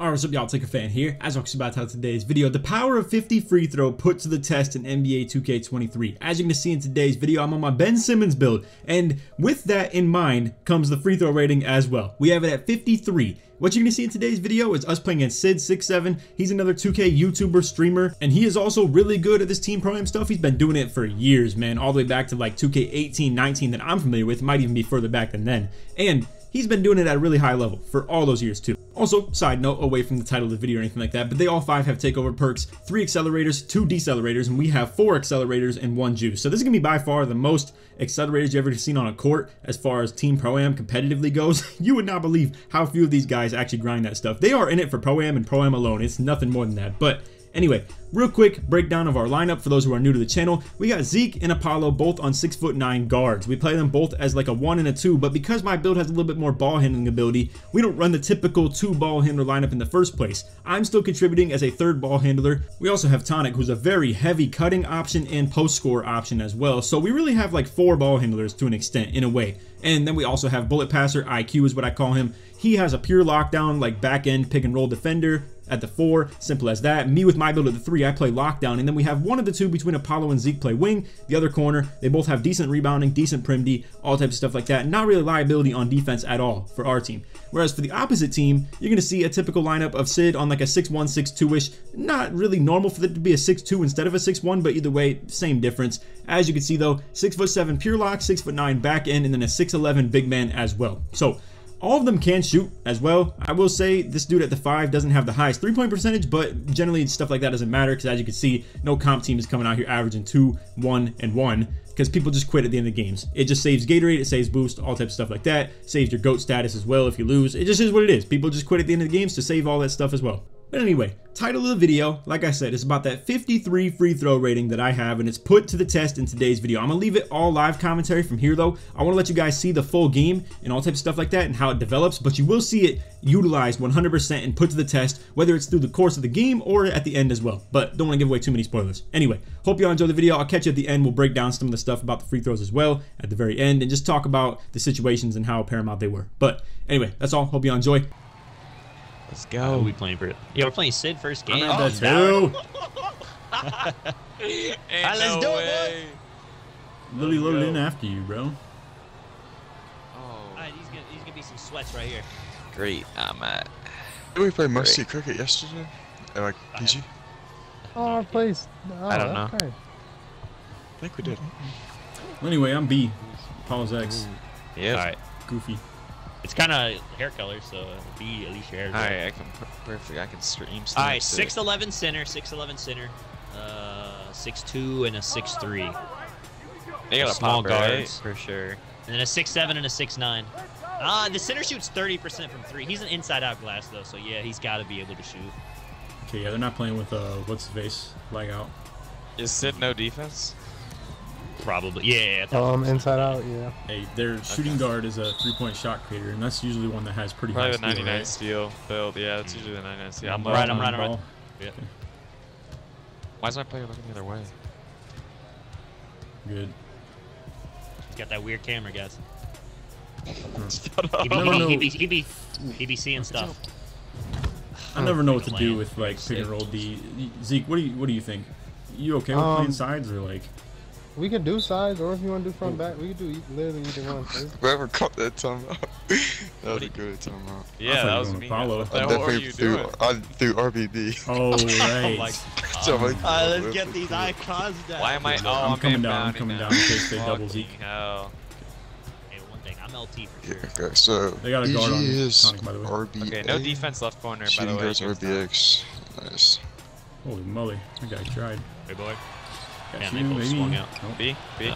Alright, what's up y'all, Take a Fan here. As always, about how today's video, the power of 50 free throw put to the test in NBA 2K23. As you can see in today's video, I'm on my Ben Simmons build, and with that in mind comes the free throw rating as well. We have it at 53. What you're gonna see in today's video is us playing against Sid67. He's another 2K YouTuber streamer, and he is also really good at this Team Pro-Am stuff. He's been doing it for years, man, all the way back to like 2K18, 19 that I'm familiar with. Might even be further back than then. And he's been doing it at a really high level for all those years too. Also, side note, away from the title of the video or anything like that, but they all five have takeover perks, 3 accelerators, 2 decelerators, and we have 4 accelerators and 1 juice. So this is gonna be by far the most accelerators you've ever seen on a court as far as Team Pro-Am competitively goes. You would not believe how few of these guys actually grind that stuff. They are in it for Pro-Am and Pro-Am alone. It's nothing more than that. But anyway, real quick breakdown of our lineup for those who are new to the channel. We got Zeke and Apollo both on 6'9" guards. We play them both as like a 1 and a 2, but because my build has a little bit more ball handling ability, we don't run the typical 2 ball handler lineup in the first place. I'm still contributing as a 3rd ball handler. We also have Tonic, who's a very heavy cutting option and post score option as well. So we really have like 4 ball handlers to an extent in a way. And then we also have Bullet Passer, IQ is what I call him. He has a pure lockdown, like back end pick and roll defender at the 4, simple as that. Me with my build at the 3, I play lockdown, and then we have one of the two between Apollo and Zeke play wing, the other corner. They both have decent rebounding, decent prim D, all types of stuff like that. Not really liability on defense at all for our team. Whereas for the opposite team, you're gonna see a typical lineup of Sid on like a 6'1", 6'2"-ish. Not really normal for it to be a 6'2" instead of a 6'1", but either way, same difference. As you can see though, 6'7" pure lock, 6'9" back end, and then a 6'11" big man as well. So all of them can shoot as well. I will say this dude at the 5 doesn't have the highest three-point percentage, but generally stuff like that doesn't matter because as you can see, no comp team is coming out here averaging 2, 1, and 1 because people just quit at the end of the games. It just saves Gatorade, it saves boost, all types of stuff like that. Saves your GOAT status as well if you lose. It just is what it is. People just quit at the end of the games to save all that stuff as well. But anyway, title of the video, like I said, it's about that 53 free throw rating that I have, and it's put to the test in today's video. I'm gonna leave it all live commentary from here though. I wanna let you guys see the full game and all types of stuff like that and how it develops, but you will see it utilized 100% and put to the test, whether it's through the course of the game or at the end as well. But don't wanna give away too many spoilers. Anyway, hope y'all enjoy the video. I'll catch you at the end. We'll break down some of the stuff about the free throws as well at the very end and just talk about the situations and how paramount they were. But anyway, that's all. Hope y'all enjoy. Let's go. Who are we playing for it? Yeah, we're playing Sid first game. I'm at the 2. Ain't All right, let's no do way. It, boy. Literally loaded in after you, bro. Oh. All right, he's gonna be some sweats right here. Great, I'm at. Did we play mostly cricket yesterday? Like PG? Oh, please. Oh, I don't know. Okay. I think we did. Well, anyway, I'm B. Paul's X. Yeah. All right. Goofy. It's kind of hair color, so be at least your hair. All right, I can perfect. I can stream. All right, 6'11" center, 6'11" center, 6'2" and a 6'3". They got a small guards for sure, and then a 6'7" and a 6'9". The center shoots 30% from 3. He's an inside-out glass though, so yeah, he's got to be able to shoot. Okay, yeah, they're not playing with what's the face lag out. Is Sid no defense? Probably, yeah. Inside out, yeah. Hey, their shooting guard is a 3-point shot creator, and that's usually one that has pretty high probably the 99 right? Steal build, yeah. That's usually the 99 steal. I'm right, I'm right. Yeah. Okay. Why is my player looking the other way? Good. He's got that weird camera, guys. He be seeing stuff. I never know what to do with like pick and roll D. Zeke, what do you think? You okay with playing sides or like? We can do sides, or if you want to do front back, we can do literally either one. Whoever caught that timeout, that was a good timeout. Yeah, that was me. I threw RBD. Oh, right. Oh, my God. Let's get these icons down. Why am I? Oh, I'm coming down. I'm coming down in case they double Zeke. No. Hey, one thing, I'm LT for sure. Yeah, okay, so they got a guard on Tonic, by the way. Okay, no defense left corner. Shooting goes RBX. Nice. Holy moly, that guy tried. Hey, boy. Man, they both swung out. Nope. B? B?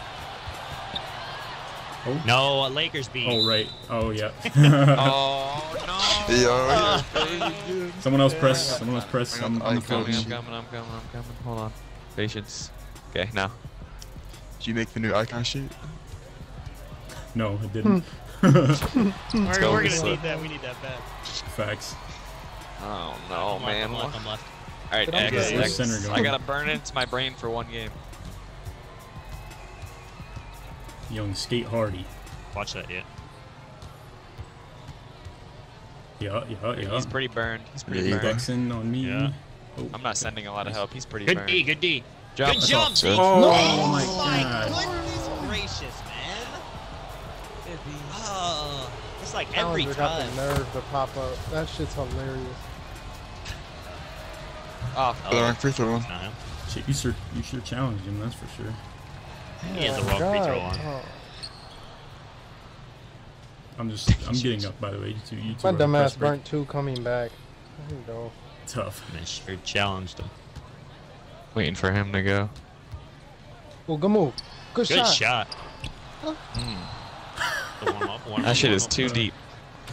Oh. No, Lakers B. Oh, right. Oh, yeah. Oh, no. Yeah, yeah. Someone else press. Someone else press. I'm coming. Hold on. Patience. Okay, now. Did you make the new icon sheet? No, I didn't. We're going to need that. We need that back. Facts. Oh, no, man. I'm left. Alright, X. I gotta burn into my brain for one game. Young Skate Hardy. Watch that, yeah. Yeah. He's pretty burned. He's pretty burned. Flexing on me. Yeah. Oh, I'm not sending a lot of help. He's pretty burned. Good D, good D. Jump. Good jump, D. Oh my God. Goodness gracious, man. Oh, it's like every time. Got the nerve to pop up. That shit's hilarious. Oh, free throw. Shit, you should challenge him, that's for sure. He has the wrong free throw on. Oh. I'm getting up, by the way. You two my dumbass burnt two coming back. There you go. Tough. I sure challenged him. Waiting for him to go. Well, good move. Good shot. Huh? Mm. The one up, one that shit is too deep.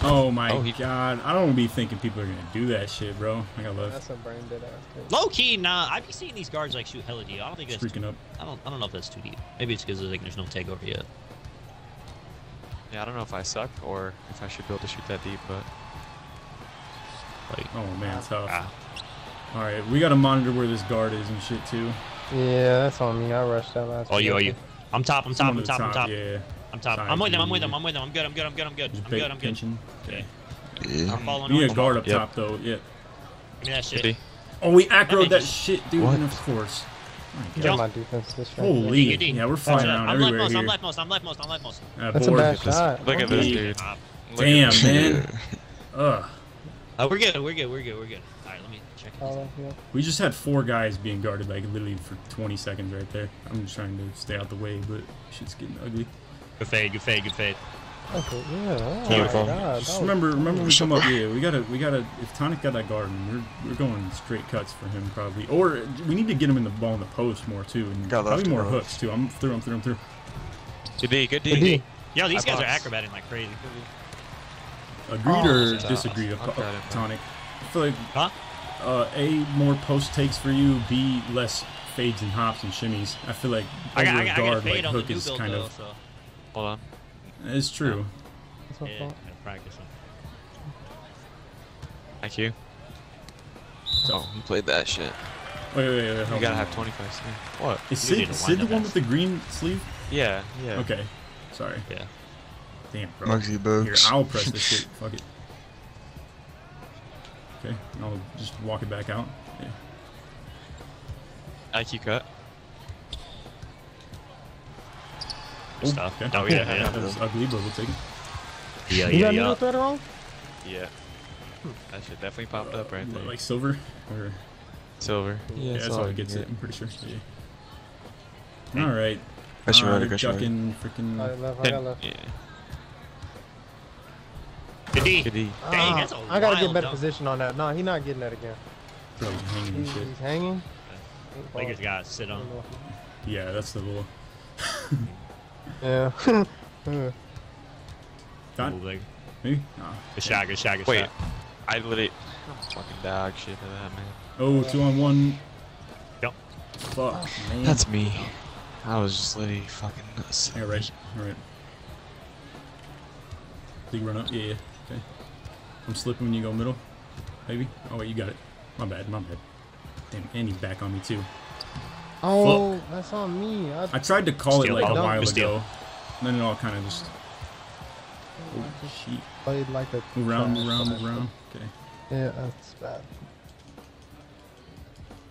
Oh my God. I don't want to be thinking people are going to do that shit, bro. I got love. That's a brain dead ass. Low key, nah. I've been seeing these guards like shoot hella deep. I don't think that's freaking up. I don't know if that's too deep. Maybe it's because like, there's no takeover yet. Yeah, I don't know if I suck or if I should be able to shoot that deep, but. Like, oh man, tough. All right, we got to monitor where this guard is and shit too. Yeah, that's on me. I rushed that last. Oh, you. I'm top. Yeah. I'm with them. I'm good. Okay. Yeah. I'm following you. You need a guard up top, though. Yeah. Give me that shit. Oh, we acroed that shit, dude. What? Of course. Oh my defense this round. Holy. Yeah, we're flying around everywhere here. I'm left most. That's a bad shot. Look at this, dude. Damn, man. Ugh. We're good. All right, let me check this. We just had four guys being guarded, like, literally for 20 seconds right there. I'm just trying to stay out the way, but shit's getting ugly. Good fade. Okay, yeah. Beautiful. Oh just remember we come up here. We gotta. If Tonic got that guard, we're going straight cuts for him probably. Or we need to get him in the ball in the post more too, and probably more hooks too. I'm through. Good D. Yo, these guys are acrobating like crazy. Agreed or disagreed, Tonic? I feel like A, more post takes for you. B, less fades and hops and shimmies. I feel like a guard like hook is kind of. Hold on. It's true. Yeah, practicing. Thank you. Oh, you played that shit. Wait. You gotta have 25 seconds. What? Is Sid the one with the green sleeve? Yeah. Okay. Sorry. Yeah. Damn, bro. Here, I'll press this shit. Fuck it. Okay, I'll just walk it back out. Yeah. IQ cut. Stuff. Okay. Oh, yeah. That was ugly, but we'll take it. Yeah. You got that wrong? Yeah. That shit definitely popped up right there. Like silver? Or... Silver. Yeah, that's how it gets it, I'm pretty sure. Yeah. Alright. That's your other ducking, freaking. I got left. Yeah. Good D. Dang, that's a I gotta get better position on that. No, he's not getting that again. Bro, he's hanging and shit. He's hanging? Lakers gotta sit on. Yeah, that's the rule. Yeah. Done? Me? No. Good shot. Wait. I literally... Fucking dog shit to that, man. Oh, 2 on 1. Yep. Fuck, man. That's me. I was just literally fucking nuts. Alright. Big run up? Yeah. Okay. I'm slipping when you go middle. Maybe? Oh, wait, you got it. My bad. Damn, and he's back on me, too. Oh, fuck. That's on me. I tried to call it like a while ago. And then it all kind of just. Oh, shit. Played like a. Move around. Okay. Yeah, that's bad.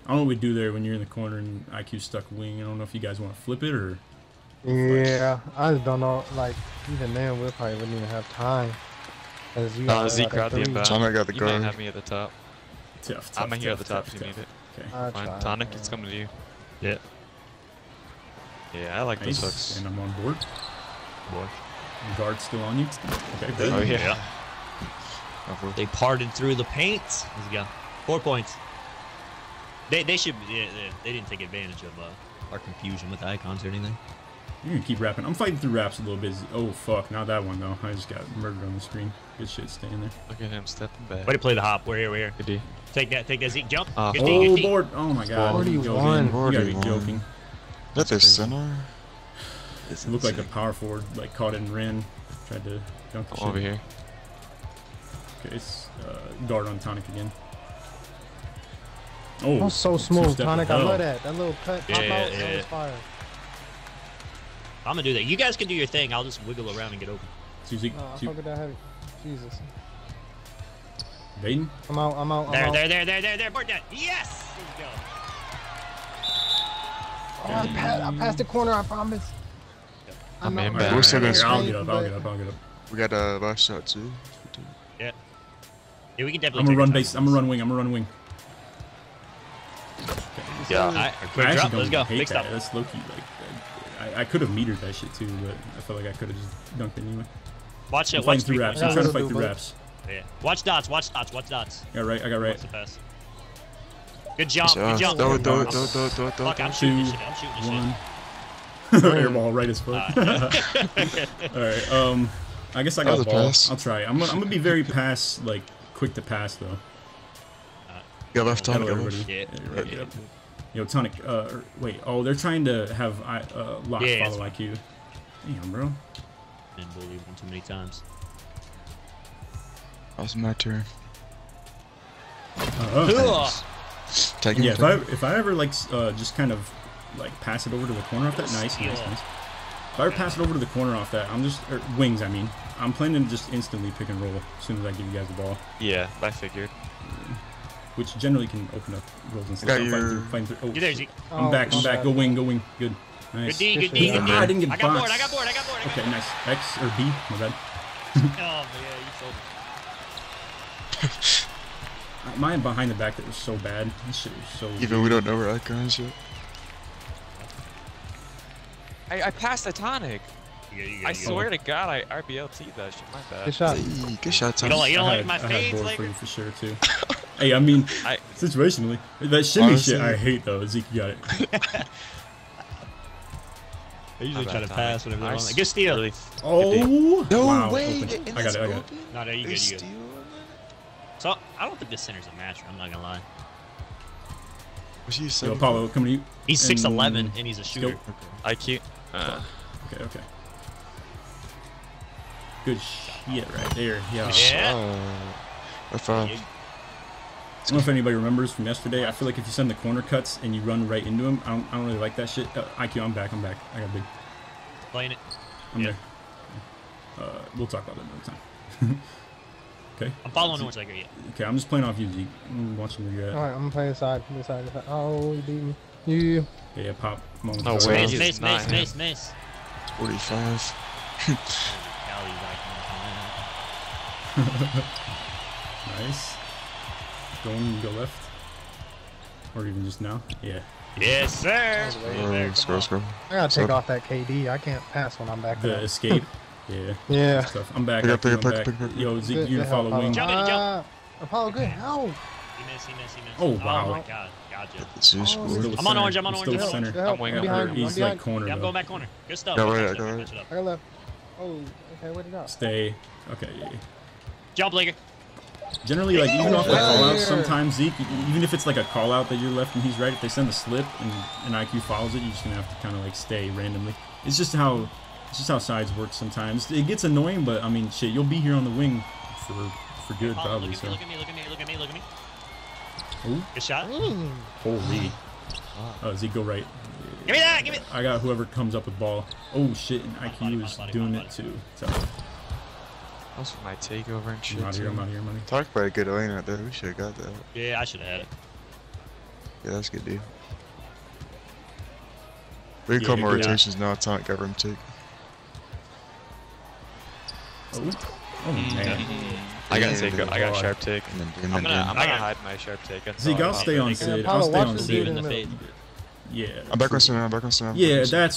I don't know what we do there when you're in the corner and IQ stuck wing. I don't know if you guys want to flip it or. Yeah, I just don't know. Like, even then, we probably wouldn't even have time. Z crowd the inbound. I got the guard. You can't have me at the top. Tough, I'm here at the top if you need it. Okay. Fine. Tonic, it's coming to you. Yeah. Yeah, I like those hooks. And I'm on board. Guard's still on you. Okay, good. Oh, yeah. They parted through the paint. Let's go. 4 points. They should. Yeah, they didn't take advantage of our confusion with icons or anything. You can keep rapping. I'm fighting through raps a little bit. Oh, fuck. Not that one, though. I just got murdered on the screen. Good shit staying there. Look at him stepping back. Way to play the hop. We're here. Good D. Take that Zeke. Jump. Good D. Board. Oh, my God. 41. You gotta be joking. That's a center. It looked like a power forward. Like, caught it and ran. Tried to dunk the shit. Over here. Okay, it's guard on Tonic again. Oh. That was so smooth, Tonic. I love that. That little cut. Pop out. Was fire. I'm gonna do that. You guys can do your thing. I'll just wiggle around and get open. Jesus. Baden? I'm out. There. Board down. Yes! There you go. Oh, I passed the corner, I promise. Yep. I'm in back. I'll get up. We got a last shot, too. Yeah. Yeah, we can definitely. I'm gonna run wing. Yeah, let's go. Big stop. That's low key. Like, I could have metered that shit too, but I felt like I could have just dunked anyway. Watch it. I'm trying to fight through wraps. Yeah. Watch dots. I got right. Pass. Good jump. Don't. Fuck, I'm shooting this shit. Airball right as fuck. All right. I guess I got the ball. I'll try. I'm gonna be very quick to pass though. Yeah, left tonic. Yeah. Yo, tonic. Wait. Oh, they're trying to have lock follow IQ. Damn, bro. Been bullied one too many times. That's my turn. Take him. Yeah. If I ever just kind of pass it over to the corner off that. Nice. If I ever pass it over to the corner off that, wings. I mean, I'm planning to just instantly pick and roll as soon as I give you guys the ball. Yeah, I figured. Which generally can open up rolls and stuff. I'm back. Go wing. Good. Nice. Good D. I didn't get boxed. I got board. Okay, nice. X or B? My bad. Oh, yeah, you sold it. Mine behind the back, that was so bad. This shit was so. Even weird. We don't know where that goes yet. I passed the tonic. I swear to God, I RBLT that shit. My bad. Good shot. You don't like my fades, like. I had board for sure too. Hey, I mean, situationally, that shimmy honestly, shit I hate though. Zeke, you got it. I usually try to pass whenever they're on. Good steal. Oh, no way. I got it. No, you good. So, I don't think this center's a match, I'm not gonna lie. What's he saying? Yo, Apollo, coming to you. He's 6'11", and he's a shooter. Okay. IQ. Okay. Good shit right there. Yeah. I don't know if anybody remembers from yesterday. I feel like if you send the corner cuts and you run right into him, I don't really like that shit. IQ, I'm back. I got big. Playing it. I'm there. We'll talk about that another time. Okay. I'm following the ones I get. Okay, I'm just playing off you, Zeke. I'm watching where you're at. All right, I'm playing the side. Oh, you beat me. You. Yeah, pop. Moment. Oh, wait. Mace. 45. Nice. Go left, or even just now. Yeah. Yes, sir. Scroll. I gotta take off that KD. I can't pass when I'm back there. The escape. Yeah. I'm back. Pick. Yo, Zeke, you follow wing. Jump. Apollo, good help. He missed. Oh, wow. Oh, my God. Gotcha. I'm on orange. I'm wing up. He's like corner. I'm going back corner. Good stuff. I got left. Oh, okay. What did I? Stay. Okay. Jump, Laker. Generally, even off the callouts, sometimes Zeke, even if it's a callout that you're left and he's right, if they send a slip and IQ follows it, you're just gonna have to kind of stay randomly. It's just how sides work sometimes. It gets annoying, but I mean, shit, you'll be here on the wing for good probably. Look at me. Ooh. Good shot. Ooh. Holy. Oh, Zeke, go right. Give me that. Give me. I got whoever comes up with ball. Oh shit, and IQ is doing it too. So. That's for my takeover and shit. I'm out here. Talk about a good lane out there. We should have got that. Yeah, I should have had it. Yeah, that's a good deal. We can call more rotations now. Taunt cover him too. Oh, man. I got sharp take. I'm gonna hide my sharp take. Zeke, I'll stay on Sid. Yeah. I'm back on Sid. Yeah, that's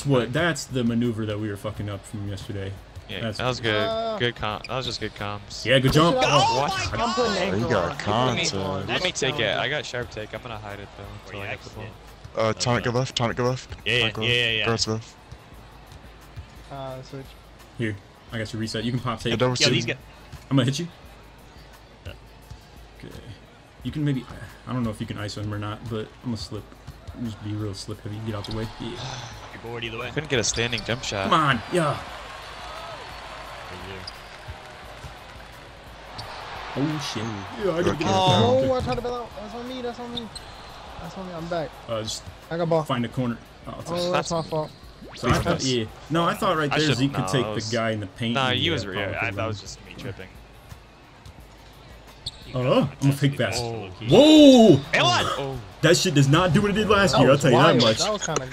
the maneuver that we were fucking up from yesterday. Yeah, that was good. Good comp. That was just good comps. Yeah, good jump. Oh, you got comps. Let me take it. I got sharp take. I'm gonna hide it though until I get the ball. Tonic go left. Yeah. Gross left. Switch. Here, I got your reset. You can pop take. Yeah, I'm gonna hit you. Yeah. Okay. You can maybe. I don't know if you can ISO him or not, but I'm gonna slip. Just be real slip heavy. Get out the way. Yeah. You're bored either way. Couldn't get a standing jump shot. Come on. Yeah. Oh shit. Yeah, I gotta get it. I tried to bail out. That's on me. I'm back. Just I got ball. Find a corner. That's my fault. So I thought, no, I thought right there Zeke could take the guy in the paint. Nah, he was real. That was just me tripping. I'm gonna take that. Whoa! That shit does not do what it did last year. I'll tell you that much.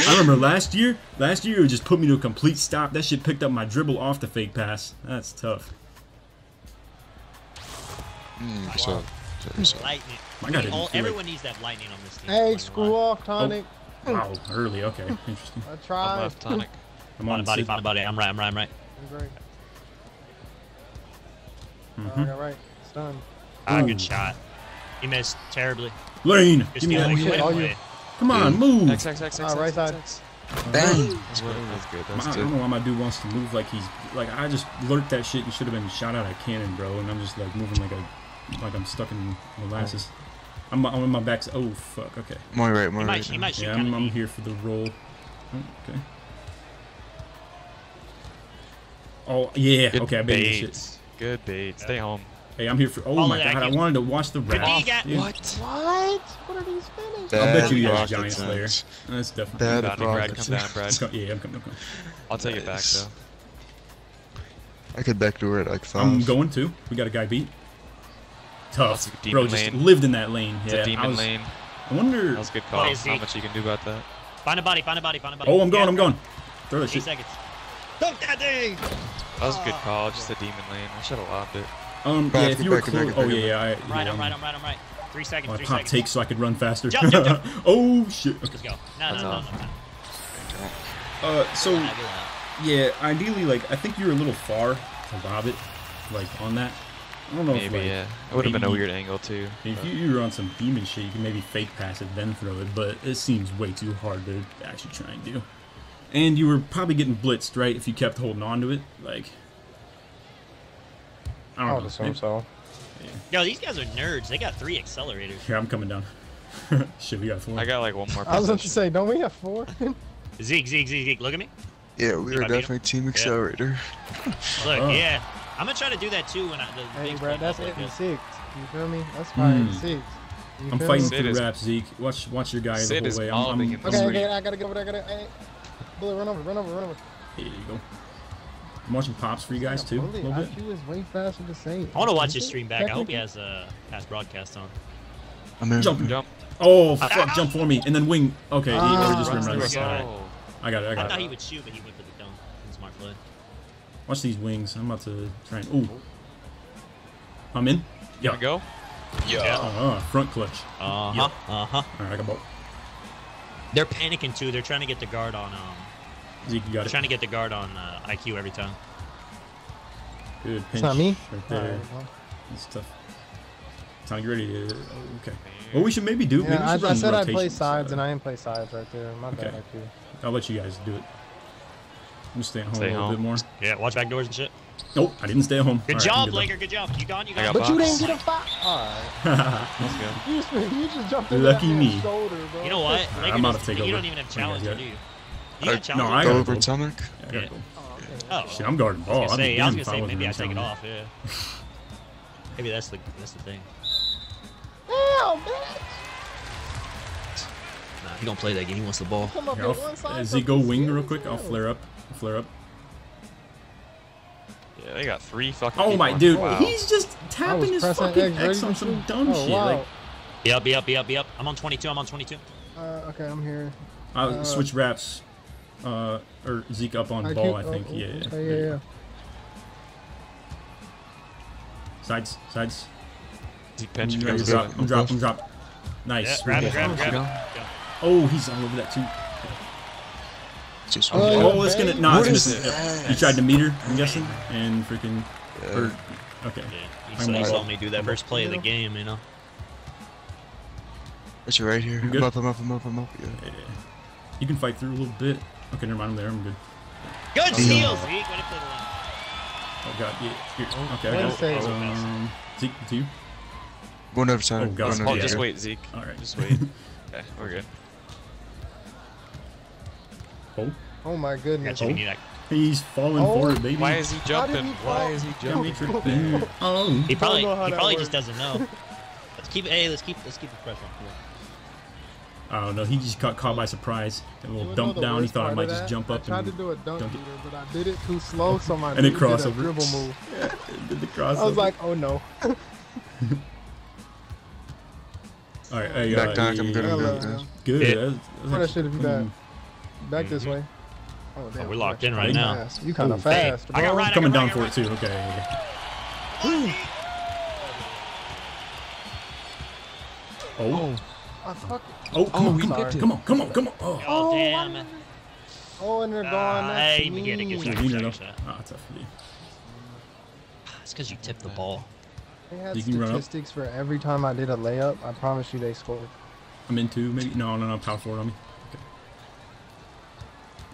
I remember last year it would just put me to a complete stop. That shit picked up my dribble off the fake pass. That's tough. Lightning. I got it. Everyone needs that lightning on this team. Hey, screw off, Tonic. Oh, wow, early. Okay, interesting. I tried. I'm left, Tonic. I'm on body, find body. I'm right. I'm right. I'm right. I'm right. All right. It's done. Ah, good shot. He missed terribly. Lane. Give me that. Come on, move. X, X, X, X, X, right side. Bang. That's good. That's good. I don't know why my dude wants to move like he's like I just lurked that shit and should have been shot out of cannon, bro. And I'm just like moving like a I'm stuck in molasses. I'm on my back. Oh fuck. Okay. More right. More right. Yeah, I'm here for the roll. Okay. Oh yeah. Okay. I baited shit. Good bait. Stay home. Hey, I'm here for. Oh my god! I wanted to watch the wrap. Yeah. What? What? What are these finishes? I bet you guys Giant Slayer. That's definitely. That Brad, come down, Brad. Yeah, I'm coming. I'll take it back though. I could backdoor it like five. I'm going to. We got a guy beat. Tough, bro. Just lived in that lane. Yeah, it's a demon lane. I wonder. That was a good call. How much you can do about that? Find a body. Find a body. Find a body. Oh, I'm going. I'm going. Throw that shit. 8 seconds. That thing. That was a good call, just a demon lane. I should have lobbed it. Yeah, if you were close. Oh, yeah, I'm right, I'm right, I'm right, I'm right. 3 seconds, I pop takes so I could run faster. Jump, jump, jump. Oh, shit. Let's go. No, no, no, no. Yeah, ideally, like, I think you were a little far to lob it, like, on that. I don't know if, like, yeah. It would have been a weird angle, too. If you were on some demon shit, you can maybe fake pass it, then throw it, but it seems way too hard to actually try and do. And you were probably getting blitzed, right? If you kept holding on to it, like I don't know. So. Yeah. Yo, these guys are nerds. They got 3 accelerators. Here, I'm coming down. Shit, we got 4. I got like 1 more. I was about to say, don't we have 4? Zeke, Zeke, Zeke, Zeke, look at me. Yeah, we are definitely team accelerator. Look, yeah, I'm gonna try to do that too when I. Hey, bro, that's 8 and 6. You feel me? That's 5 and 6. I'm fighting for the wraps, Zeke. Watch your guy the whole way. Okay, I gotta go over there. Bullet, run over, run over, run over. Here you go. I'm watching pops for you guys too. Bullet, a little bit. Is way faster to say. I want to watch his stream back. I hope he has a past broadcast on. I'm in. Jump, jump. Oh fuck! Jump for me and then wing. Okay, he just rim right. I got it. I got it. I thought he would shoot, but he went for the dunk. Smart play. Watch these wings. I'm about to try and. Ooh. I'm in. Yeah. Here we go. Yeah. Front clutch. All right, I got both. They're panicking too. They're trying to get the guard on. Zeke, you got it. Trying to get the guard on IQ every time. Good pinch. It's not me. Right there. Right, well. That's tough. Time you ready to. Okay. Well, we should maybe do. Yeah, maybe I said I play sides, and I didn't play sides right there. My bad, IQ. I'll let you guys do it. I'm staying home a little bit more. Yeah, watch back doors and shit. Nope, I didn't stay at home. Good job, Laker. Good job. You gone? You got But you didn't get a foul. Alright. Let's go. You just jumped in that man's shoulder, bro. You know what? Laker, I'm out of takeover. You don't even have challenge, do you? No, I got over Tonic. Yeah. Oh, shit, I'm guarding ball. I was gonna say maybe I take it off. Yeah. Maybe that's the thing. Damn, bitch. Nah, he don't play that game. He wants the ball. Does he go wing real quick? I'll flare up. I'll flare up. Yeah, they got 3 fucking. Oh my dude, he's just tapping his fucking X on some dumb shit. Like, be up, be up, be up, be up. I'm on 22. I'm on 22. Okay, I'm here. I'll switch wraps, or Zeke up on ball, I think. Yeah. Sides, sides. Zeke pinch. I'm drop. Nice. Yeah, grab. Oh, he's all over that too. Oh, it's gonna not. He tried to meet her, I'm guessing, and freaking. Okay. Yeah, he saw me do that first play of the game, you know. It's right here. I'm up. Yeah. You can fight through a little bit. Okay, never mind. I'm there. I'm good. Good steals, Zeke. Way to play the line. Oh, God. Yeah. Okay, I got Zeke, it's you. Going over time. Oh, God. Oh, just wait, Zeke. All right. Just wait. Okay, we're good. Oh, my goodness. He's falling forward, baby. Why is he jumping? Why is he jumping? He probably just doesn't know. Let's keep the pressure on. I don't know. He just got caught by surprise. A little dump down. He thought I might just jump up. I tried to do a dunk, but I did it too slow, so my dribble move. Yeah, did the crossover. I was like, oh no. All right, hey, back knock. I'm good. Good. That should have been back this way. Oh, damn, we're locked in right now. Fast. You kind of fast. Bro. I got right. Coming down for it too. Okay. Oh. Oh, come on, come on. Oh, damn it. Oh, and they're gone. Hey, we get it. Ah, tough for you. It's because you tipped the ball. They had statistics for every time I did a layup. I promise you, they scored. I'm in two, maybe. No, power forward on me. Okay.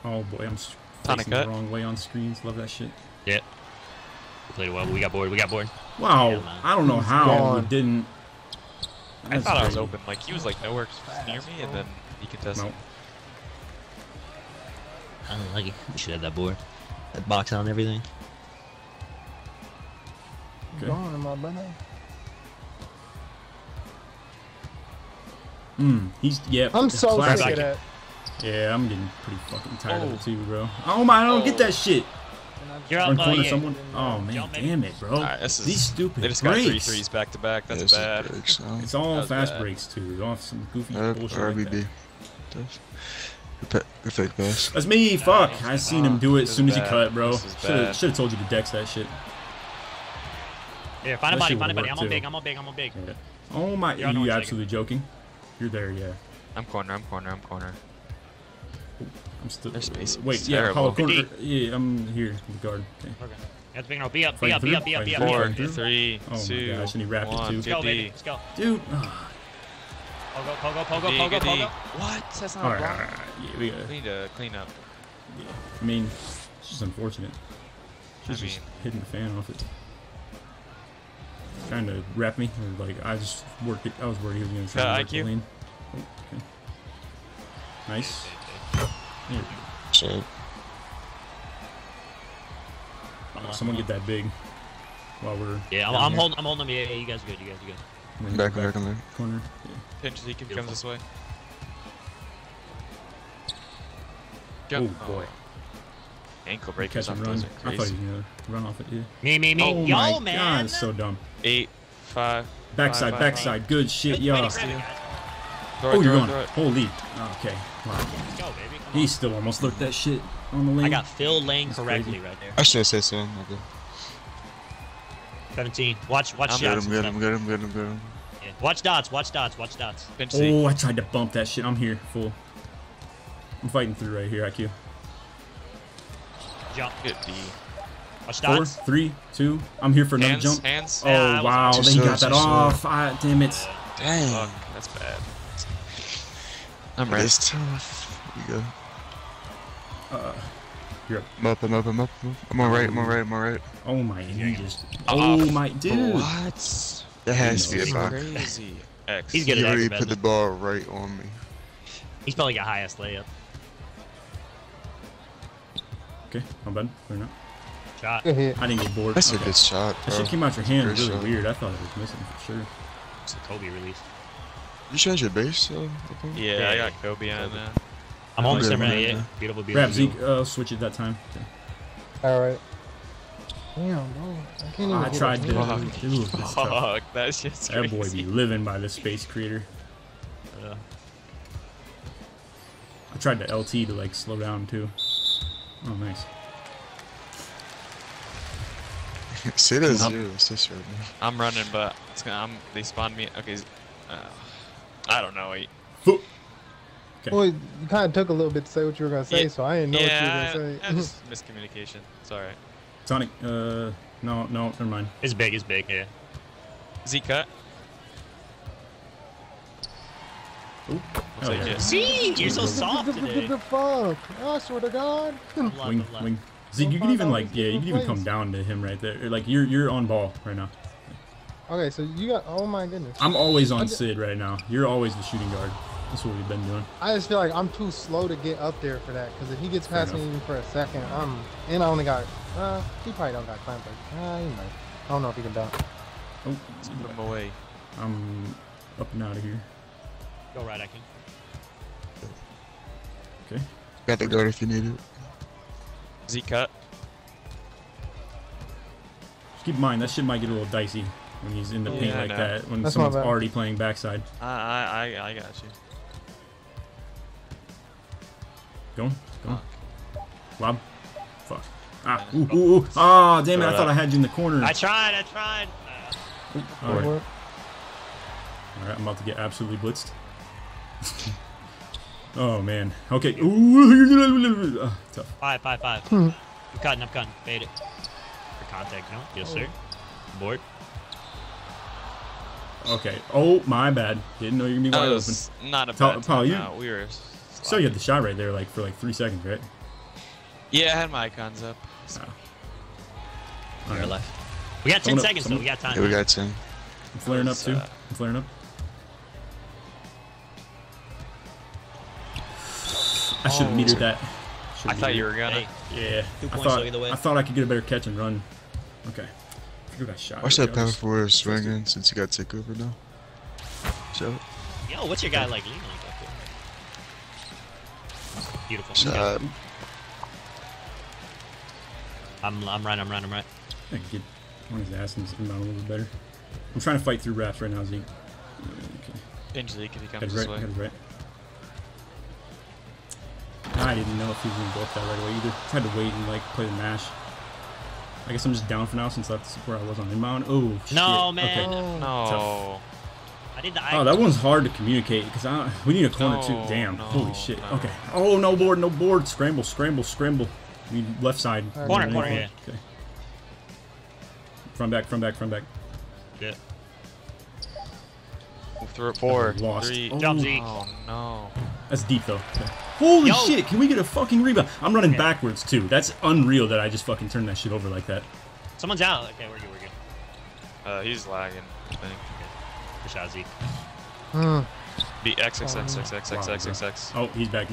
Oh boy, I'm facing the wrong way on screens. Love that shit. Yeah. We played well, but we got bored. Wow. Yeah, I don't know how we didn't. That's I was open. Like he was like nowhere near me, and then he contested. Nope. I'm unlucky. We should have that board, that box out and everything. Okay. Gone in my belly. He's I'm so sick of that. Yeah, I'm getting pretty fucking tired of it too, bro. Oh my, I don't get that shit. You're out of someone. Oh man, damn it, bro. Right, this is, these stupid. They just got 3 threes back to back. That's bad. Breaks, it's all fast breaks too. It's all some goofy bullshit. RBB. Perfect pass. That's me. Fuck. I seen him do it as soon as he cut, bro. Should have told you to dex that shit. Yeah, find a body. I'm on big. Yeah. Oh my! You're absolutely joking. You're there, yeah. I'm corner. I'm still. Wait, yeah, call corner. Yeah, I'm here. Guard. Okay. That's big. Be up. Be up. 4, 3, 2, 1. Oh my gosh! And he wrapped it too. Let's go, baby. Let's go, dude. Pogo. What? That's not a block. Yeah, we need to clean up. Yeah. I mean, it's just unfortunate. She's just hitting the fan off it. Trying to wrap me, like I just worked it. I was worried he was gonna try to work the lane. Oh, okay. Nice. There we go. Oh, someone get that big. While we're I'm holding him. Yeah, you guys are good. I'm back on the corner. Potentially he comes this way. Jump. Oh boy. Ankle breakers off those are crazy. I thought you were run off it. Yeah. Me. Oh my God, it's so dumb. 8, 5. Backside, backside. Good shit, y'all. Oh, you're gone. Holy. Okay. Wow. Let's go, baby. He still almost looked that shit on the lane. I got Phil lane correctly right there. I should say so. 17. Watch shots. I'm good. Yeah. Watch dots. Oh, I tried to bump that shit. I'm here, fool. I'm fighting through right here, IQ. Jump. Good D. Watch dots. 4, 3, 2. I'm here for another jump. Hands. Oh, yeah, wow. They got that off. Damn it. Dang. Fuck, that's bad. I'm ready. You go. You're up. I'm up. I'm alright. Oh my, you just. Oh my, dude. What? That has to be a fuck. Crazy. He's getting ready to put the ball right on me. He's probably got highest layup. Okay, not bad. Or not. Shot. I didn't get bored. That's a good shot, bro. That shit came out your hand really weird. I thought it was missing for sure. It's a Kobe release. You changed your base, though? Yeah, I got Kobe on that. I'm on the yeah. Beautiful. Grab Zeke, switch it that time. Okay. Alright. Damn, bro. I can't even I tried to. Fuck, that shit's crazy. That boy be living by the space creator. I tried to LT to, like, slow down, too. Oh, nice. Sid is zero. I'm running, but it's gonna, they spawned me. Okay, I don't know. Okay. Well, you kind of took a little bit to say what you were gonna say, so I didn't know what you were gonna say. Just miscommunication. It's alright. Sonic, no, never mind. It's big, yeah. Z cut. Oh, yeah. Zeke, you're so soft today. Fuck? I swear to God. Wing. Zeke, you can even like, yeah, you can even come down to him right there. Like you're on ball right now. Okay, so you got. Oh my goodness. I'm always on Sid right now. You're always the shooting guard. That's what we've been doing. I just feel like I'm too slow to get up there for that. Because if he gets past me even for a second, I only got. He probably don't got climb, but he might. I don't know if he can dunk. Oh, let's put him away. I'm up and out of here. Go right, I can. Okay. Got the guard if you need it. Z cut. Just keep in mind that shit might get a little dicey. when he's in the paint like that, when that's someone's already playing backside. I got you. Go on. Lob. Fuck. Ah, ooh. Ah, damn it, I thought I had you in the corner. I tried. All right, I'm about to get absolutely blitzed. Oh, man. Okay. Ooh. Tough. Five. I'm cutting. Bait it. For contact, no? Yes, sir. Board. Okay. Oh, my bad. Didn't know you were going to be wide open. Not a bad time. No, we were... So you had the shot right there, like for like 3 seconds, right? Yeah, I had my icons up. So. Oh. Right. Left. We got 10 seconds, though. We got time. Yeah, we got 10. I'm flaring up too. I should have metered that. I thought you were gonna. Yeah. 2 points either way. I thought I could get a better catch and run. Okay. I think I got shot. Watch that power forward swinging since he got takeover now. So. Yo, what's your guy like leaning like that? Beautiful. Shot. I'm right. I can get on his ass and him out a little bit better. I'm trying to fight through wraps right now, Zeke. Okay. Zeke, if he comes this way. Head right. I didn't know if he was going to block that right away either. I had to wait and like play the mash. I guess I'm just down for now since that's where I was on inbound. Oh, shit. No, man. Okay. No. Tough. Oh, that one's hard to communicate because we need a corner too. Damn! No, holy shit! No. Okay. Oh, no board. Scramble. We need left side. Right. Corner. Yeah. Okay. Front back. Yeah. Through it. 4, 3. Jump, Zeke. Oh no. That's deep though. Okay. Holy shit! Can we get a fucking rebound? I'm running backwards too. That's unreal that I just fucking turned that shit over like that. Someone's out. Okay, we're good. He's lagging, I think. Shazzy. Be XXXXXXXXX. Oh, he's back.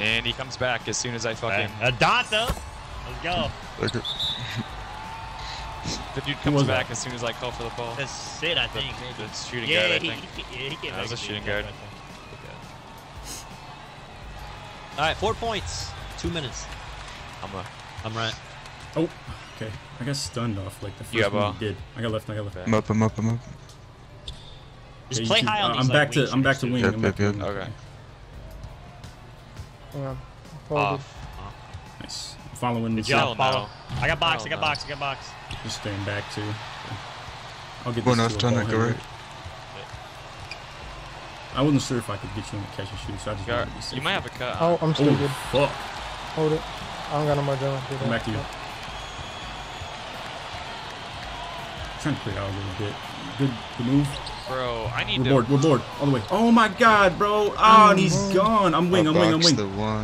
And he comes back as soon as I fucking. Adotta! Let's go. The dude comes back as soon as I call for the ball. That's Sid, I think. The shooting guard, I think. Yeah, that was a shooting guard. Alright, 4 points. 2 minutes. I'm right. Oh, okay. I got stunned off like the first one he did. I got left. I'm up. Just play high on these. I'm back to wing. Yep. Okay. Yeah. Off. Nice. I'm following the job. I got box. Just staying back too. I'll get this. One off trying to go right. I wasn't sure if I could get you in the catch and shoot, so I just wanted to be safe. You might have a cut. Oh, I'm still good. Fuck. Hold it. I don't got no more jump. I'm back to you. I'm trying to clear out a little bit. Good move. Bro, I need we're bored. All the way. Oh my god, bro. Oh, and he's gone. I'm wing. I'm selling on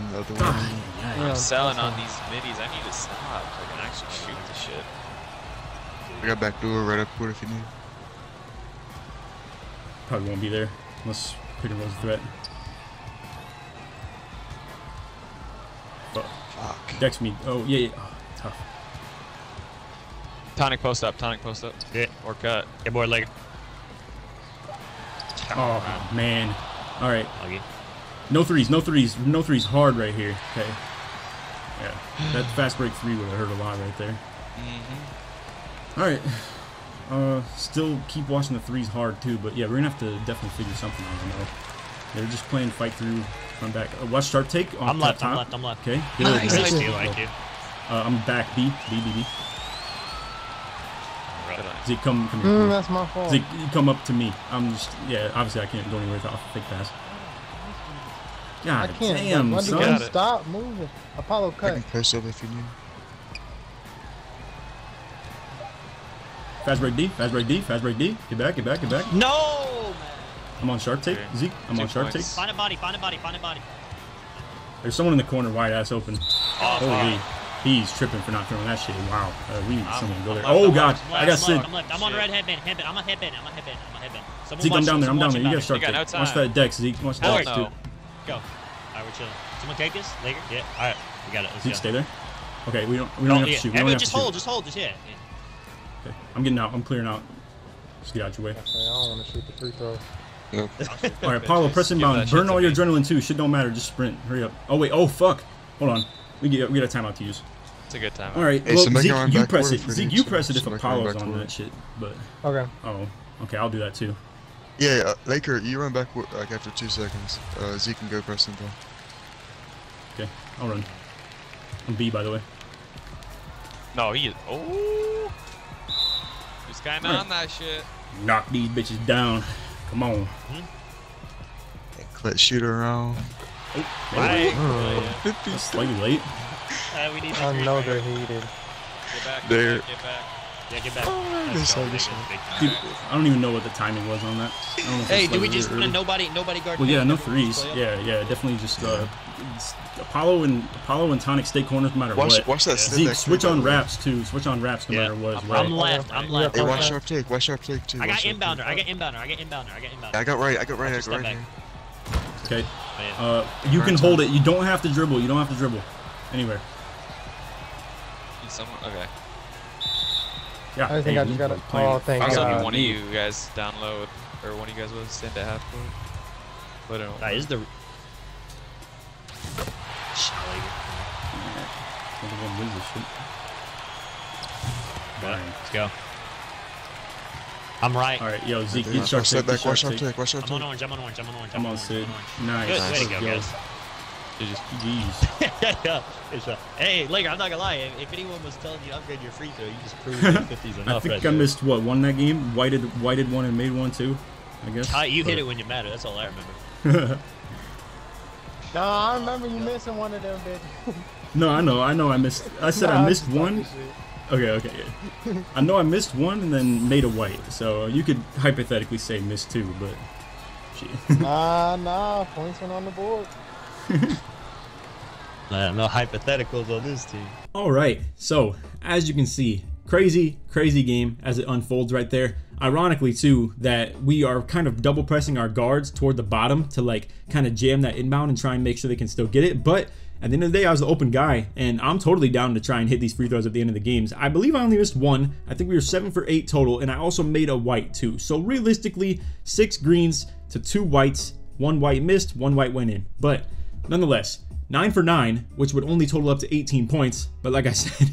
these middies. I need to stop. I can actually shoot the shit. I got back door right up court if you need. Probably won't be there unless pick and roll's a threat. Fuck. Dex me. Oh, yeah. Oh, tough. Tonic post up. Yeah. Or cut. Yeah, boy, leg. Oh, man. All right. No threes. Hard right here. Okay. Yeah. That fast break three would have hurt a lot right there. Mm-hmm. All right. Still keep watching the threes hard, too. But, yeah, we're going to have to definitely figure something out. They're just playing fight through. Come back. Watch start take. I'm left. Okay. Nice. I'm back. B. Zeke, come here. That's my fault. Zeke, you come up to me. I'm just, obviously I can't go anywhere without a fake pass. God damn, son. Stop moving. Apollo cut. I can post up if you need. Fast break D. Get back. No, man. I'm on sharp tape. Zeke, I'm on sharp tape. Find a body. There's someone in the corner wide ass open. Oh, holy. He's tripping for not throwing that shit. Wow. We need someone to go there. Oh, God. I got Sid. I'm on red headband. I'm a headband. Zeke, I'm down there. You got to start there. Watch that deck, Zeke. Watch that deck, too. Go. All right, we're chilling. Someone take this? Laker? Yeah. All right. We got it. Zeke, stay there. Okay, we don't have to shoot. Everyone just hold. Just, yeah. Okay. I'm getting out. I'm clearing out. Just get out your way. I don't want to shoot the free throw. All right, Apollo, press inbound. Burn all your adrenaline, too. Shit don't matter. Just sprint. Hurry up. Oh, wait. Oh, fuck. Hold on. We got a timeout to use. It's a good time. All right. Hey, well, Zeke, you press it. Zeke, you press it if Apollo's on that shit. But okay. Oh, okay. I'll do that too. Yeah, Laker, you run back like after 2 seconds. Zeke can go press and ball. Okay, I'll run. I'm B, by the way. No, he is. Oh, this guy on that shit. Knock these bitches down. Come on. Clip shooter around. Oh, right. That's slightly late. We need to they're heated. Get back. There. Get back. Yeah, get back. Oh, dude, I don't even know what the timing was on that. I don't know if hey, do we just nobody guard? Well, yeah, no threes. Yeah, yeah, definitely just Apollo and Tonic stay corners no matter what. Watch that. Zeke, switch on wraps too. Switch on wraps no matter what. I'm left. I'm left. Hey, watch sharp take. Watch sharp take too. I got inbounder. I got right. I got right. Okay. You can hold it. You don't have to dribble. Anywhere. Someone. Okay. Yeah, I think I just got it. Oh, thank God. I was hoping one of you guys download, or one of you guys would send to half court. But I don't know. That is the. Let's go. I'm right. All right, yo, Zeke, get sharp take. I'm on orange. Come on, Sid. Nice. Good. Way to go, guys. Yeah, hey, Laker, I'm not gonna lie. If anyone was telling you to upgrade your free throw, you just proved that 50's enough. I think I missed what one that game. Whited one and made one too. I guess. You hit it when you mattered. That's all I remember. No, I remember you missing one of them, bitch. No, I know, I missed. I said I missed one. Okay, yeah. I know I missed one and then made a white. So you could hypothetically say missed two, but. Shit. Nah, points went on the board. No hypotheticals on this team. All right, so as you can see, crazy game as it unfolds right there. Ironically too, that we are kind of double pressing our guards toward the bottom to like kind of jam that inbound and try and make sure they can still get it. But at the end of the day, I was the open guy, and I'm totally down to try and hit these free throws at the end of the games. I believe I only missed one. I think we were 7 for 8 total, and I also made a white too. So realistically, 6 greens to 2 whites, 1 white missed, 1 white went in. But nonetheless, 9 for 9, which would only total up to 18 points. But like I said,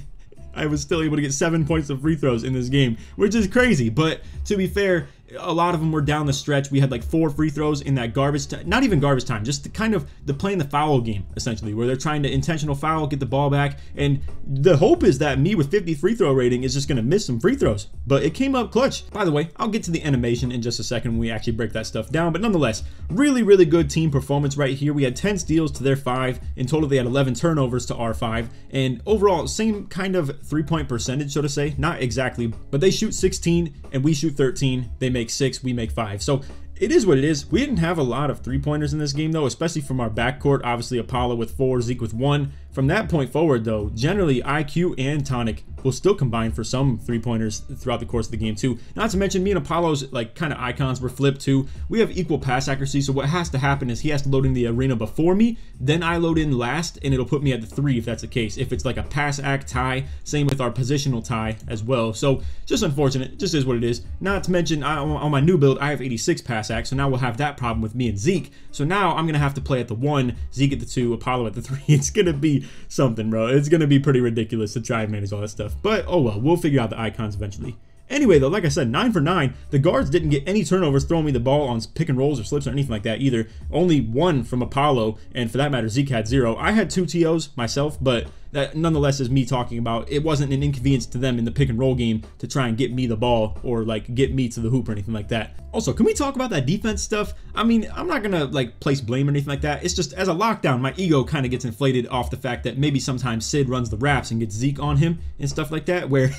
I was still able to get 7 points of free throws in this game, which is crazy. But to be fair, a lot of them were down the stretch. We had like 4 free throws in that garbage time, not even garbage time, just the kind of the playing the foul game, essentially, where they're trying to intentional foul, get the ball back. And the hope is that me with 50 free throw rating is just going to miss some free throws, but it came up clutch. By the way, I'll get to the animation in just a second when we actually break that stuff down. But nonetheless, really good team performance right here. We had 10 steals to their 5. In total, they had 11 turnovers to our 5. And overall, same kind of 3-point percentage, so to say, not exactly, but they shoot 16 and we shoot 13. They make 6, we make 5. So it is what it is. We didn't have a lot of 3-pointers in this game though, especially from our backcourt. Obviously Apollo with 4, Zeke with 1. From that point forward though, generally IQ and Tonic will still combine for some 3-pointers throughout the course of the game too. Not to mention me and Apollo's like kind of icons were flipped too. We have equal pass accuracy, so what has to happen is he has to load in the arena before me, then I load in last, and it'll put me at the 3 if that's the case. If it's like a pass act tie, same with our positional tie as well. So just unfortunate, just is what it is. Not to mention on my new build, I have 86 pass act, so now we'll have that problem with me and Zeke. So now I'm gonna have to play at the 1, Zeke at the 2, Apollo at the 3. It's gonna be something, bro. It's gonna be pretty ridiculous to try and manage all that stuff, but oh well, we'll figure out the icons eventually. Anyway though, like I said, 9 for 9. The guards didn't get any turnovers throwing me the ball on pick and rolls or slips or anything like that either. Only 1 from Apollo, and for that matter, Zeke had 0. I had 2 TOs myself, but that nonetheless is me talking about it wasn't an inconvenience to them in the pick and roll game to try and get me the ball or like get me to the hoop or anything like that. Also, can we talk about that defense stuff? I mean, I'm not gonna like place blame or anything like that. It's just as a lockdown, my ego kind of gets inflated off the fact that maybe sometimes Sid runs the wraps and gets Zeke on him and stuff like that, where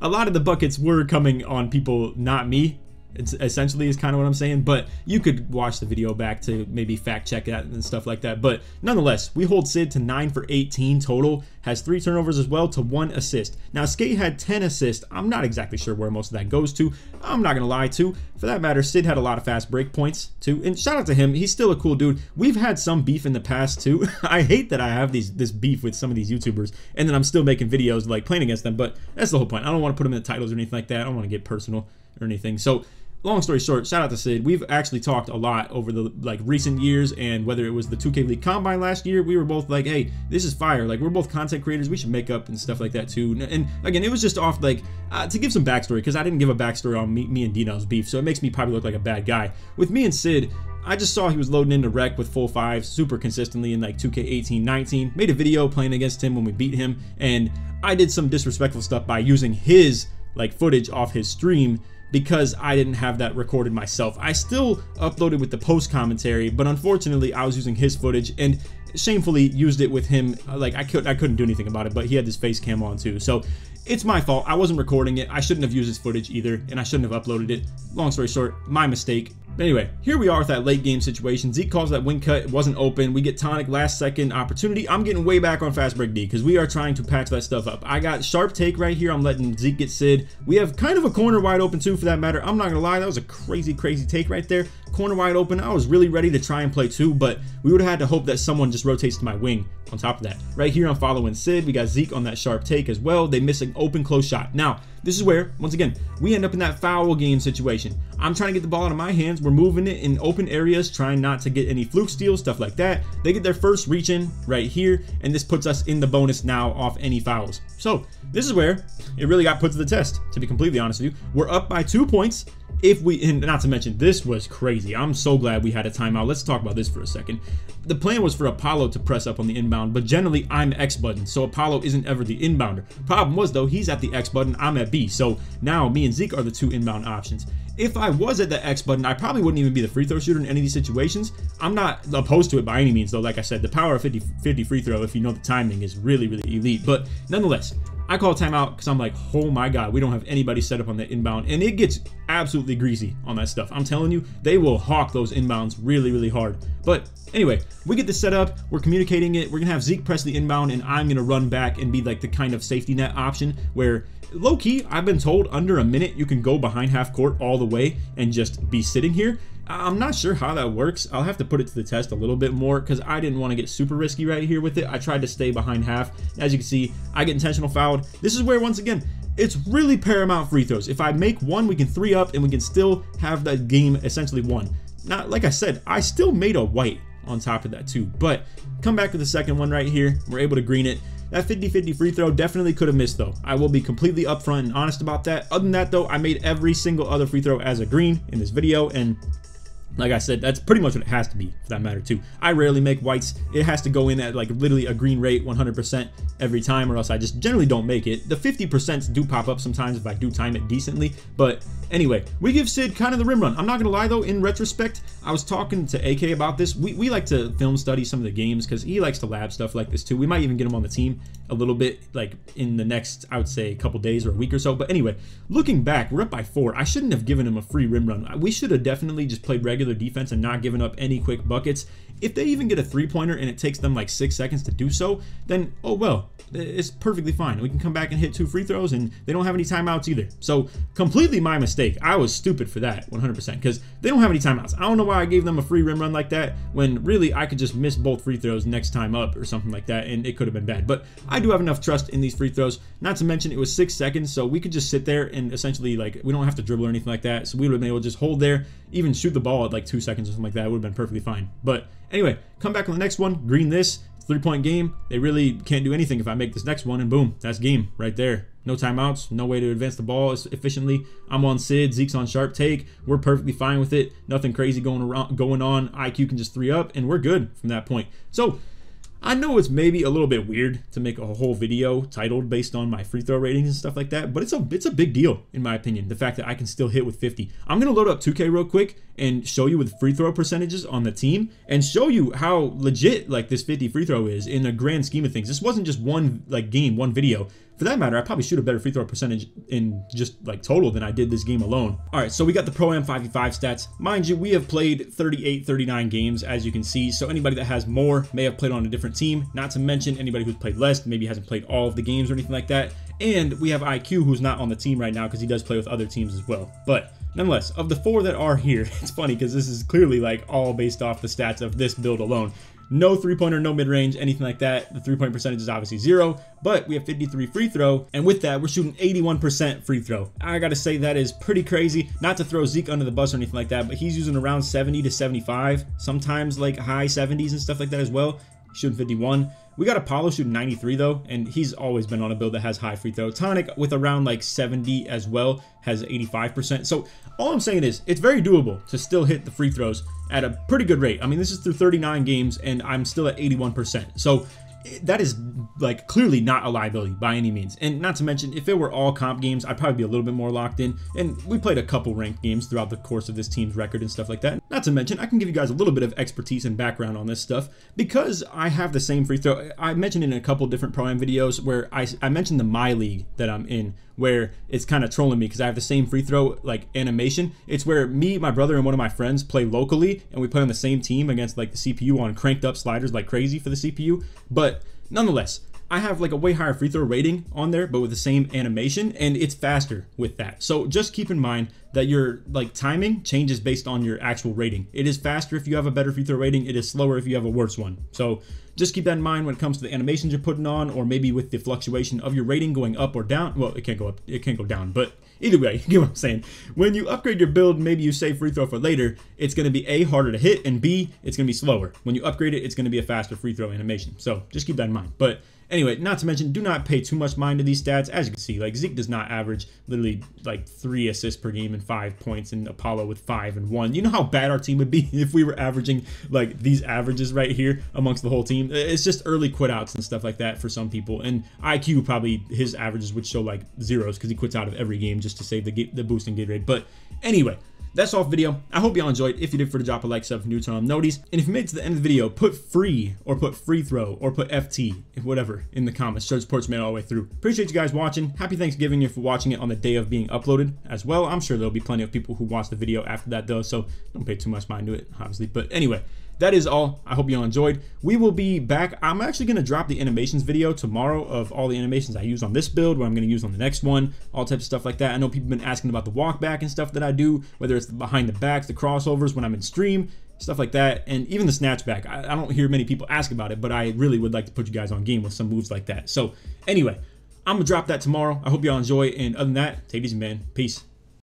a lot of the buckets were coming on people, not me. It's essentially is kind of what I'm saying, but you could watch the video back to maybe fact check that and stuff like that. But nonetheless, we hold Sid to 9 for 18 total, has 3 turnovers as well to 1 assist. Now Skate had 10 assists. I'm not exactly sure where most of that goes to. I'm not going to lie to. For that matter, Sid had a lot of fast break points too. And shout out to him. He's still a cool dude. We've had some beef in the past too. I hate that I have this beef with some of these YouTubers and then I'm still making videos like playing against them, but that's the whole point. I don't want to put them in the titles or anything like that. I don't want to get personal or anything. So Long story short, shout out to Sid. We've actually talked a lot over the recent years, and whether it was the 2K League Combine last year, we were both like, hey, this is fire. Like, we're both content creators. We should make up and stuff like that too. And again, it was just off like, to give some backstory, because I didn't give a backstory on me and Dino's beef, so it makes me probably look like a bad guy. With me and Sid, I just saw he was loading into rec with full fives super consistently in like 2K18, 19, made a video playing against him when we beat him, and I did some disrespectful stuff by using his footage off his stream, because I didn't have that recorded myself. I still uploaded with the post commentary, but unfortunately I was using his footage and shamefully used it with him. Like, I couldn't do anything about it, but he had his face cam on too, so it's my fault. I wasn't recording it. I shouldn't have used his footage either, and I shouldn't have uploaded it. Long story short, my mistake. Anyway, here we are with that late game situation. Zeke calls that wing cut. It wasn't open. We get Tonic last second opportunity. I'm getting way back on Fast Break D because we are trying to patch that stuff up. I got sharp take right here. I'm letting Zeke get Sid. We have kind of a corner wide open too, for that matter. I'm not going to lie. That was a crazy, crazy take right there. Corner wide open. I was really ready to try and play two, but we would have had to hope that someone just rotates to my wing on top of that. Right here, I'm following Sid. We got Zeke on that sharp take as well. They miss an open close shot. Now, this is where, once again, we end up in that foul game situation. I'm trying to get the ball out of my hands. We're moving it in open areas, trying not to get any fluke steals, stuff like that. They get their first reach in right here, and this puts us in the bonus now off any fouls. So this is where it really got put to the test, to be completely honest with you. We're up by 2 points. If we, and not to mention, this was crazy. I'm so glad we had a timeout. Let's talk about this for a second. The plan was for Apollo to press up on the inbound, but generally I'm X button, so Apollo isn't ever the inbounder. Problem was, though, he's at the X button, I'm at B, so now me and Zeke are the two inbound options. If I was at the X button, I probably wouldn't even be the free throw shooter in any of these situations. I'm not opposed to it by any means, though. Like I said, the power of 50-50 free throw, if you know the timing, is really, really elite. But nonetheless, I call timeout because I'm like, oh my God, we don't have anybody set up on that inbound. And it gets absolutely greasy on that stuff. I'm telling you, they will hawk those inbounds really, really hard. But anyway, we get this set up. We're communicating it. We're going to have Zeke press the inbound, and I'm going to run back and be like the kind of safety net option where, low key, I've been told under a minute you can go behind half court all the way and just be sitting here. I'm not sure how that works. I'll have to put it to the test a little bit more because I didn't want to get super risky right here with it. I tried to stay behind half. As you can see, I get intentional fouled. This is where, once again, it's really paramount free throws. If I make one, we can 3-up and we can still have that game essentially won. Now, like I said, I still made a white on top of that too, but come back with the second one right here. We're able to green it. That 50-50 free throw definitely could have missed, though. I will be completely upfront and honest about that. Other than that, though, I made every single other free throw as a green in this video, and like I said, that's pretty much what it has to be, for that matter, too. I rarely make whites. It has to go in at, like, literally a green rate 100% every time, or else I just generally don't make it. The 50% do pop up sometimes if I do time it decently, but anyway, we give Sid kind of the rim run. I'm not going to lie, though, in retrospect, I was talking to AK about this. We like to film study some of the games because he likes to lab stuff like this, too. We might even get him on the team a little bit, like, in the next, I would say, couple days or a week or so, but anyway, looking back, we're up by 4. I shouldn't have given him a free rim run. We should have definitely just played regular defense and not giving up any quick buckets. If they even get a three-pointer and it takes them like 6 seconds to do so, then oh well, it's perfectly fine. We can come back and hit 2 free throws, and they don't have any timeouts either. So completely my mistake. I was stupid for that 100% because they don't have any timeouts. I don't know why I gave them a free rim run like that when really I could just miss both free throws next time up or something like that, and it could have been bad. But I do have enough trust in these free throws. Not to mention it was 6 seconds, so we could just sit there and essentially, like, we don't have to dribble or anything like that. So we would have been able to just hold there, even shoot the ball at like 2 seconds or something like that. It would have been perfectly fine. But anyway, come back on the next one, green this, 3-point game. They really can't do anything if I make this next one, and boom, that's game right there. No timeouts, no way to advance the ball efficiently. I'm on Sid, Zeke's on sharp take. We're perfectly fine with it. Nothing crazy going on. IQ can just 3-up, and we're good from that point. So I know it's maybe a little bit weird to make a whole video titled based on my free throw ratings and stuff like that, but it's a big deal, in my opinion, the fact that I can still hit with 50. I'm going to load up 2K real quick and show you with free throw percentages on the team and show you how legit, like, this 50 free throw is in the grand scheme of things. This wasn't just one, like, game, one video. For that matter, I probably shoot a better free throw percentage in just, like, total than I did this game alone. All right, so we got the Pro-Am 5v5 stats. Mind you, we have played 38, 39 games, as you can see. So anybody that has more may have played on a different team. Not to mention anybody who's played less, maybe hasn't played all of the games or anything like that. And we have IQ, who's not on the team right now because he does play with other teams as well. But nonetheless, of the 4 that are here, it's funny because this is clearly, like, all based off the stats of this build alone. no three-pointer, no mid-range, anything like that. The three-point percentage is obviously zero, but we have 53 free throw, and with that, we're shooting 81% free throw. I gotta say, that is pretty crazy. Not to throw Zeke under the bus or anything like that, but he's using around 70 to 75, sometimes like high 70s and stuff like that as well. Shooting 51. We got Apollo shooting 93 though, and he's always been on a build that has high free throw. Tonic with around like 70 as well, has 85%. So all I'm saying is it's very doable to still hit the free throws at a pretty good rate. I mean, this is through 39 games and I'm still at 81%. So that is like clearly not a liability by any means. And not to mention, if it were all comp games, I'd probably be a little bit more locked in. And we played a couple ranked games throughout the course of this team's record and stuff like that. Not to mention, I can give you guys a little bit of expertise and background on this stuff because I have the same free throw. I mentioned in a couple different Pro-Am videos where I mentioned the My League that I'm in, where it's kind of trolling me because I have the same free throw like animation. It's where me, my brother, and one of my friends play locally, and we play on the same team against like the CPU on cranked up sliders like crazy for the CPU. But nonetheless, I have like a way higher free throw rating on there, but with the same animation, and it's faster with that. So just keep in mind that your like timing changes based on your actual rating. It is faster if you have a better free throw rating. It is slower if you have a worse one. So just keep that in mind when it comes to the animations you're putting on, or maybe with the fluctuation of your rating going up or down. Well, it can't go up, it can't go down, but either way, you know what I'm saying. When you upgrade your build, maybe you save free throw for later. It's going to be A, harder to hit, and B, it's going to be slower. When you upgrade it, it's going to be a faster free throw animation. So just keep that in mind. But anyway, not to mention, do not pay too much mind to these stats. As you can see, like Zeke does not average literally like 3 assists per game and 5 points, and Apollo with 5 and 1. You know how bad our team would be if we were averaging like these averages right here amongst the whole team. It's just early quit outs and stuff like that for some people. And IQ, probably his averages would show like zeros because he quits out of every game just to save the boost in Gatorade. But anyway, that's all for the video. I hope y'all enjoyed. If you did, for the drop a like, sub, new, turn on noties. And if you made it to the end of the video, put free or put free throw or put FT, whatever, in the comments. Show support's made all the way through. Appreciate you guys watching. Happy Thanksgiving if you're watching it on the day of being uploaded as well. I'm sure there'll be plenty of people who watch the video after that though, so don't pay too much mind to it, obviously. But anyway, that is all. I hope you all enjoyed. We will be back. I'm actually going to drop the animations video tomorrow of all the animations I use on this build, what I'm going to use on the next one, all types of stuff like that. I know people have been asking about the walk back and stuff that I do, whether it's the behind the backs, the crossovers when I'm in stream, stuff like that, and even the snatch back. I don't hear many people ask about it, but I really would like to put you guys on game with some moves like that. So anyway, I'm going to drop that tomorrow. I hope you all enjoy, and other than that, take it easy, man. Peace.